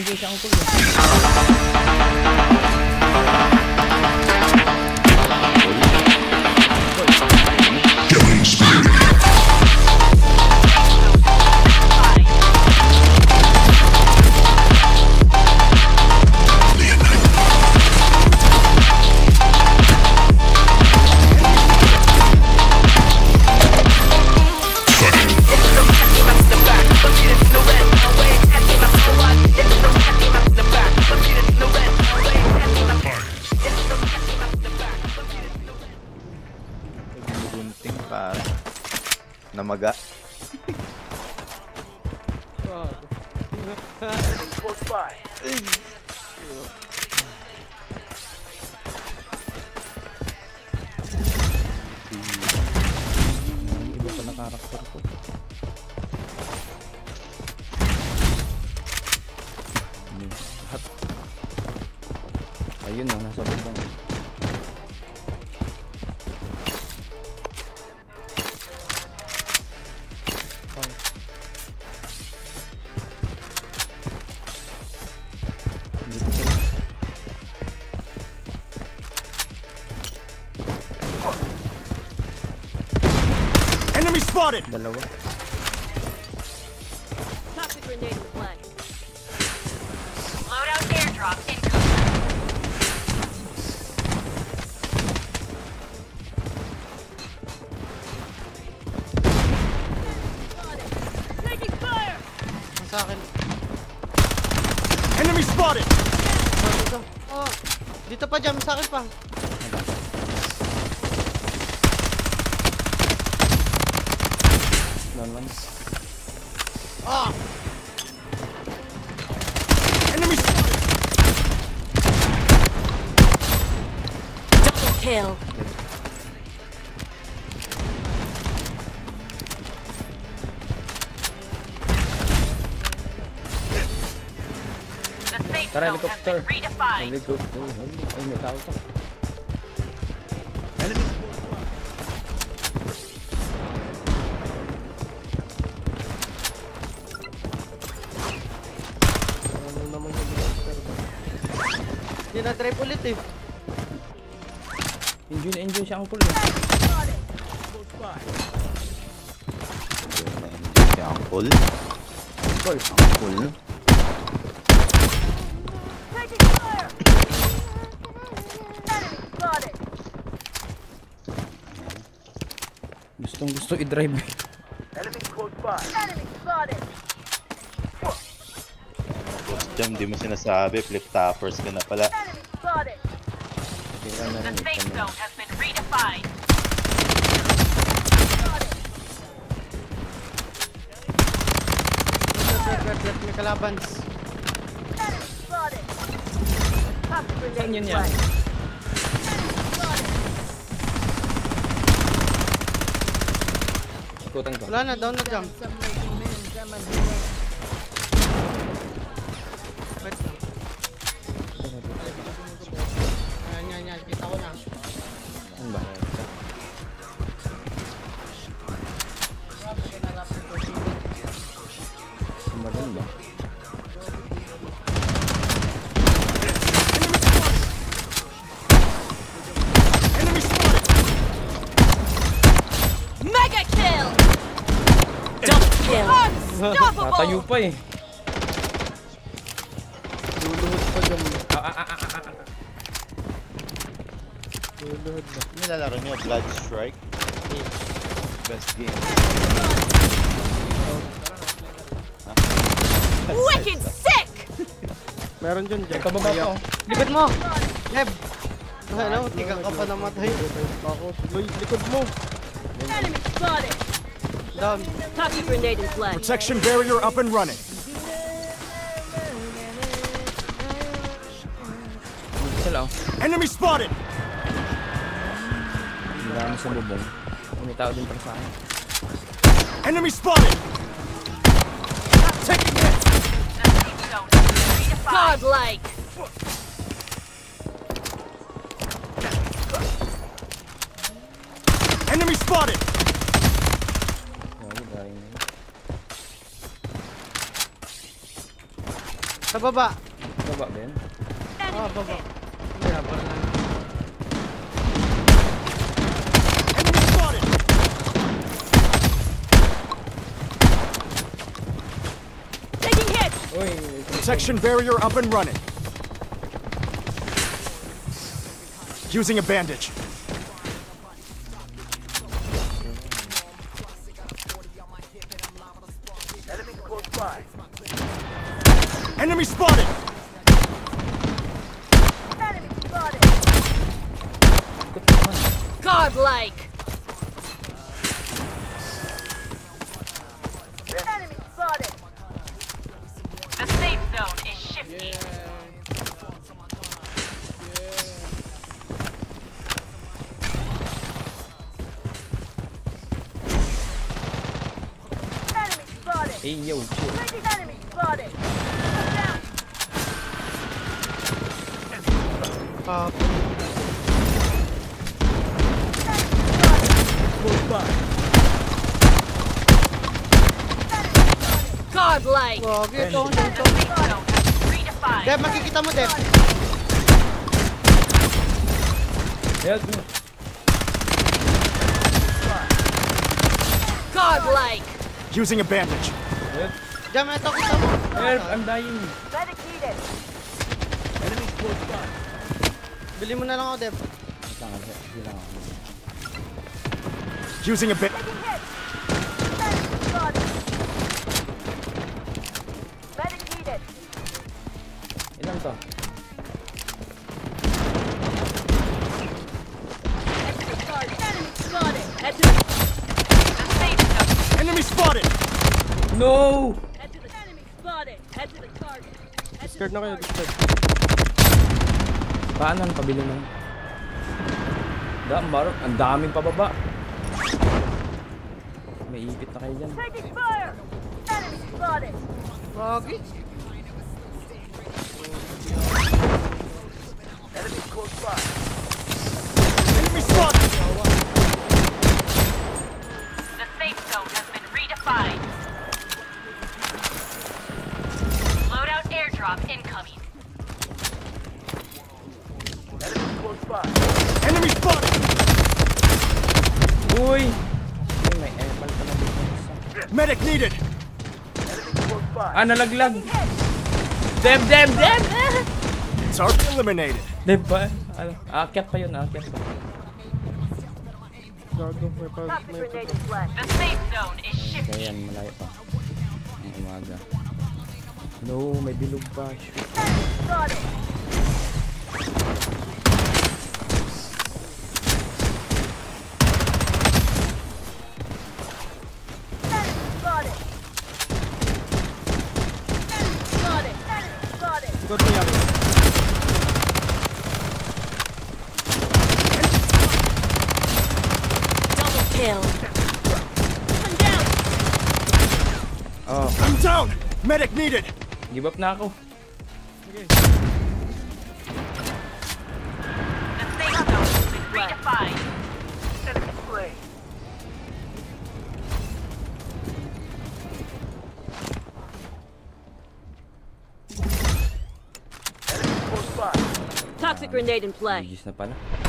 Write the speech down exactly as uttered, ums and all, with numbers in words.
Indication Namaga. God. Close by. Iba pa na karakter ko. Ayun na, nasa bubong. Enemy spotted. Dalawa. Toss the grenade with one. Loadout airdrop incoming. Taking fire. Enemy spotted. Oh, dito pa jam sa akin pa. Ah! Enemy spotted! Double kill! The safe zone has been redefined! Try ulit eh. Enjoy na enjoy siya ang pool eh. Enjoy na enjoy siya ang pool. Pool ang pool. Gustong gusto i-drive. Enemy close by. Enemy spotted. Jam, di mo sinasabi, flip toppers ka na pala. The safe zone has been redefined. May kalabans. Saan yun yan? Wala na, down na jam. Tayo pa eh. Luluhod pa dyan. Ah ah ah ah ah. Luluhod ba? Nilalaro niyo Blood Strike. Best game. Wicked sick! Meron dyan dyan. Kababa ko. Likod mo! Leb! Ano? Tiga ka pa namatay. Likod mo! Enemy spotted! Down. Toxic grenade is left. Protection barrier up and running. Hello. Enemy spotted. Enemy spotted. Taking hits. Godlike. Enemy spotted. Sa baba. Sa baba din? Ah, baba. Yeah, baba na. Enemy spotted! Taking hits! Protection barrier up and running. Using a bandage. Enemy close by. Enemy spotted! Enemy spotted! Godlike! Enemy spotted! The safe zone is shifting. Yeah. Yeah. Enemy spotted! Hey, yo, enemy spotted! Up. Godlike. Oh, get on, get on. Deb, makikita mo, Deb. Help me. Godlike. Using a bandage. Jam, ito, kita mo. Help, I'm dying. Medicated. Enemy close by. Bili mo na lang ako, Dev. Using a bit. Ilan to? Enemy spotted! No! Scared na kayo, scared. Paano ang pabili mo? Ang daming pababa. May ipit na kayo dyan. Bagi? Enemy close by. Enemy spot! The safe zone has been redefined. Loadout airdrop incoming. Enemy spotted! Boy! Medic needed! Ah, nalaglag! Dem, dem, dem! Target eliminated! Dem pa? Aakyat pa yun, aakyat pa. The safe zone is shifting. Ayan, malayo pa. Ang umaga. No, may bilog pa. Medic needed. Give up na ako. Okay. The safe zone has been redefined. Toxic grenade in play. Gis na pala.